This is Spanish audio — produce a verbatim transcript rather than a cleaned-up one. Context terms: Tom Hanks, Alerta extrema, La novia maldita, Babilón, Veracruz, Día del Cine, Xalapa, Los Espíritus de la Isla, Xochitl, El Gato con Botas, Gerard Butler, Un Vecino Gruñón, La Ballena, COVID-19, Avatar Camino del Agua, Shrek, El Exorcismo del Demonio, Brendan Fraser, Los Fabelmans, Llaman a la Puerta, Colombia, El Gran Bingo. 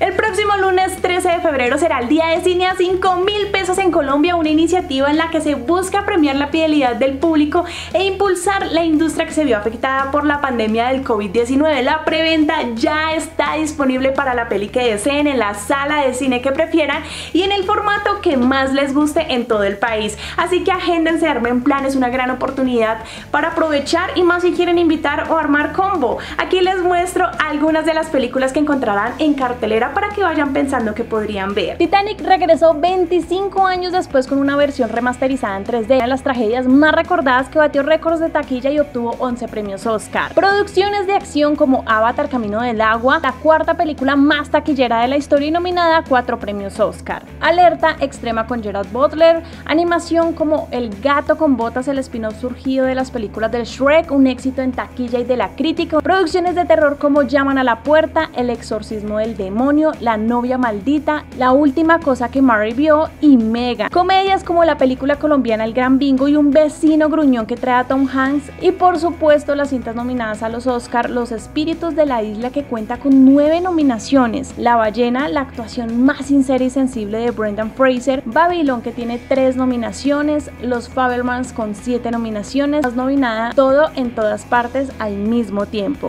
El próximo lunes trece de febrero será el Día de Cine a cinco mil pesos en Colombia, una iniciativa en la que se busca premiar la fidelidad del público e impulsar la industria que se vio afectada por la pandemia del COVID diecinueve. La preventa ya está disponible para la peli que deseen, en la sala de cine que prefieran y en el formato que más les guste en todo el país. Así que agéndense, armen plan, es una gran oportunidad para aprovechar, y más si quieren invitar o armar combo. Aquí les muestro algunas de las películas que encontrarán en cartelera para que vayan pensando que podrían ver. Titanic regresó veinticinco años después con una versión remasterizada en tres D, una de las tragedias más recordadas que batió récords de taquilla y obtuvo once premios Oscar. Producciones de acción como Avatar Camino del Agua, la cuarta película más taquillera de la historia y nominada a cuatro premios Oscar. Alerta Extrema con Gerard Butler, animación como El Gato con Botas, el spin-off surgido de las películas del Shrek, un éxito en taquilla y de la crítica. Producciones de terror como Llaman a la Puerta, El Exorcismo del Demonio, La Novia Maldita, La Última Cosa que Mary Vio y Mega. Comedias como la película colombiana El Gran Bingo y Un Vecino Gruñón, que trae a Tom Hanks, y por supuesto las cintas nominadas a los Oscar, Los Espíritus de la Isla, que cuenta con nueve nominaciones, La Ballena, la actuación más sincera y sensible de Brendan Fraser, Babilón, que tiene tres nominaciones, Los Fabelmans con siete nominaciones, más nominada Todo en Todas Partes al mismo tiempo.